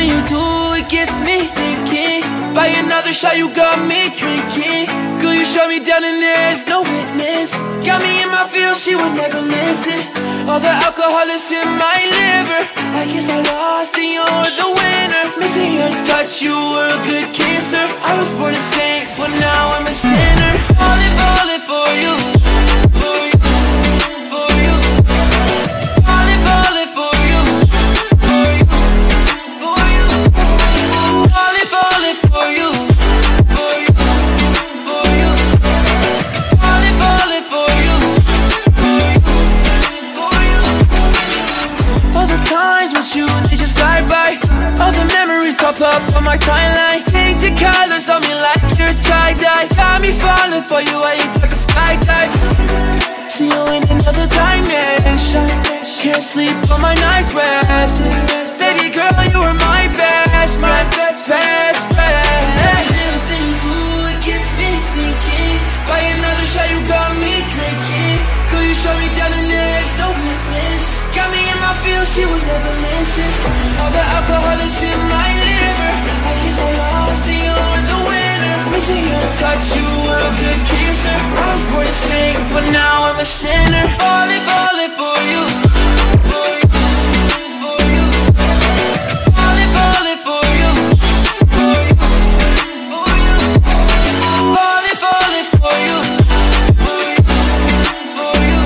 Everything you do, it gets me thinking. Buy another shot, you got me drinking. Girl, you shut me down and there's no witness. Got me in my feels, she would never listen. All the alcohol is in my liver. I guess I lost and you're the winner. Missing your touch, you were a good kisser. I was born a saint, but now I'm a sinner. Falling for you. Up on my timeline, change your colors on me like you're tie-dye. Got me falling for you, I ain't talking skydive. See you in another dimension. Can't sleep on my night's rest. Baby girl, you were my best, best friend. Every little thing you do, it gets me thinking. Buy another shot, you got me drinking. Girl, you shut me down and there's no witness. Got me in my feels, she would never listen. All the alcohol is in my lips. Touch, you were a good kisser. I was born to sing, but now I'm a sinner. Falling for you. For you. Falling for you. For you. For you. Falling for you. For you. For you. Falling for you. For you. For you.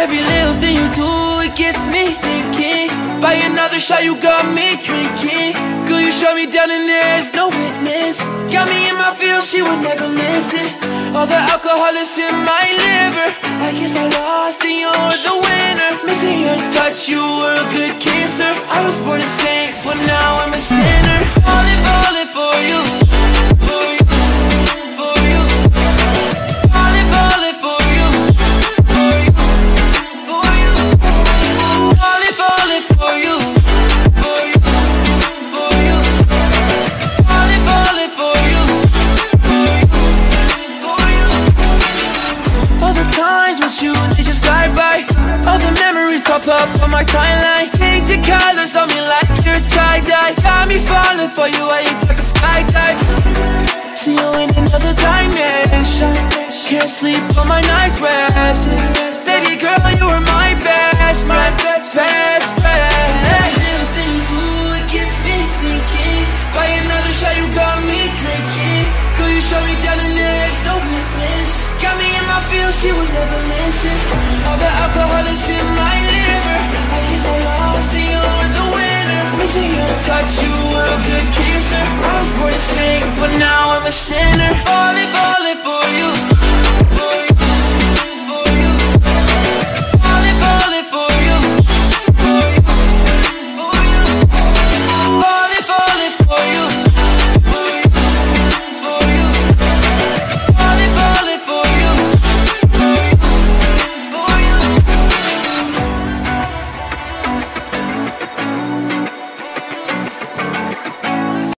Every little thing you do, it gets me thinking. Buy another shot, you got me drinking. Girl, you shut me down and there's no witness. Got me in my feels, she would never listen. All the alcohol is in my liver. I guess I lost and you're the winner. Missing your touch, you were a good kisser. I was born a saint, but now I'm a sinner. Falling for you. Up on my timeline, change your colors on me like you're tie-dye. Got me falling for you, I ain't talking skydive. See you in another dimension. Can't sleep on my night's rest. Baby girl, you were my best, best friend. Every little thing you do, it gets me thinking. Buy another shot, you got me drinking. Could you show me down and there's no witness? Got me in my feels, she would never listen. All the alcohol is in my lips. Touch, you were a good kisser. I was born to sing, but now I'm a sinner. Falling, falling.